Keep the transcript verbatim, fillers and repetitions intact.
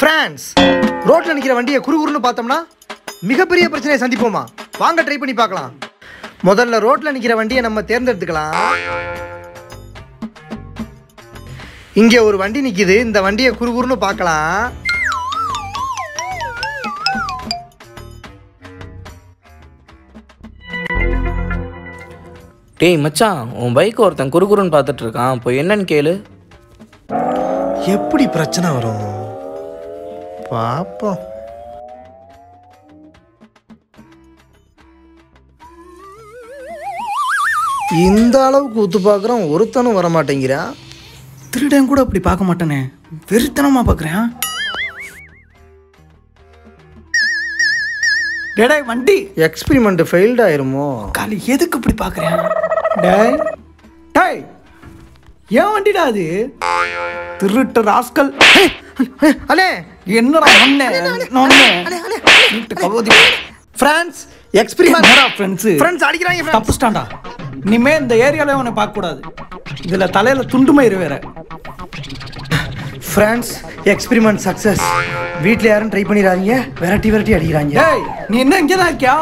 France. Road la nikira vandiya kurugurunu paathomna migaperiya prachanai sandipoma vaanga try panni paakalam modalla road la nikira vandiya namma therndedutkalam inge oru vandi nikidhu indha vandiya kurugurunu paakalam Hey, Macha, on bike or tan kurugurun paathattu irukan poi ennan kelu eppadi prachana varum paapom indha alavukku uthu paakran oruthanum vara maatengirra thirudam kuda appadi paaka maatane verithanama paakran டேய் வண்டி experiment failed ஆயிருமோ காலி எதுக்கு இப்படி பாக்குறேன் டேய் டேய் ஏன் வண்டிடா அது திருட்டு ராஸ்கல் அலே என்னடா பண்ணே நோனே திருட்டு கபோதி फ्रेंड्स எக்ஸ்பிரிமென்ட் ஹரா फ्रेंड्स फ्रेंड्स அடிக்குறாங்க தப்பு ஸ்டாண்டா நீமே இந்த ஏரியால அவனை பார்க்க கூடாது இதல தலையில துண்டுமே இரு வேற Friends, experiment success. வீட்ல யாரும் ட்ரை பண்ணிராதீங்க. வெரைட்டி வெரைட்டி அடிக்குறாங்க. டேய், நீ என்ன இங்க தான் இருக்கியா?